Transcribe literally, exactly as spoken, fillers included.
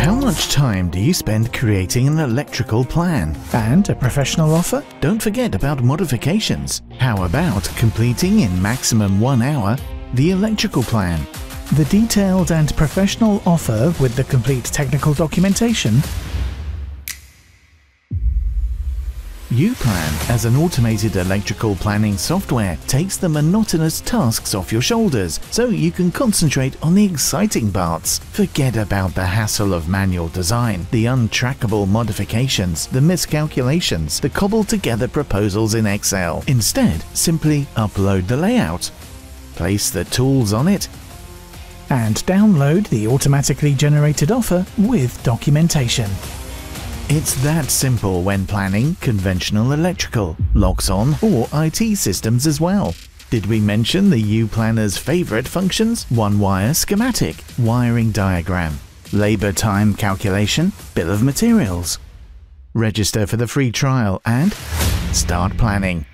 How much time do you spend creating an electrical plan? And a professional offer? Don't forget about modifications. How about completing in maximum one hour the electrical plan? The detailed and professional offer with the complete technical documentation. UPlan, as an automated electrical planning software, takes the monotonous tasks off your shoulders so you can concentrate on the exciting parts. Forget about the hassle of manual design, the untrackable modifications, the miscalculations, the cobbled-together proposals in Excel. Instead, simply upload the layout, place the tools on it, and download the automatically generated offer with documentation. It's that simple when planning conventional electrical, Loxone or I T systems as well. Did we mention the UPlanner's favourite functions? One-wire schematic, wiring diagram, labour time calculation, bill of materials. Register for the free trial and start planning.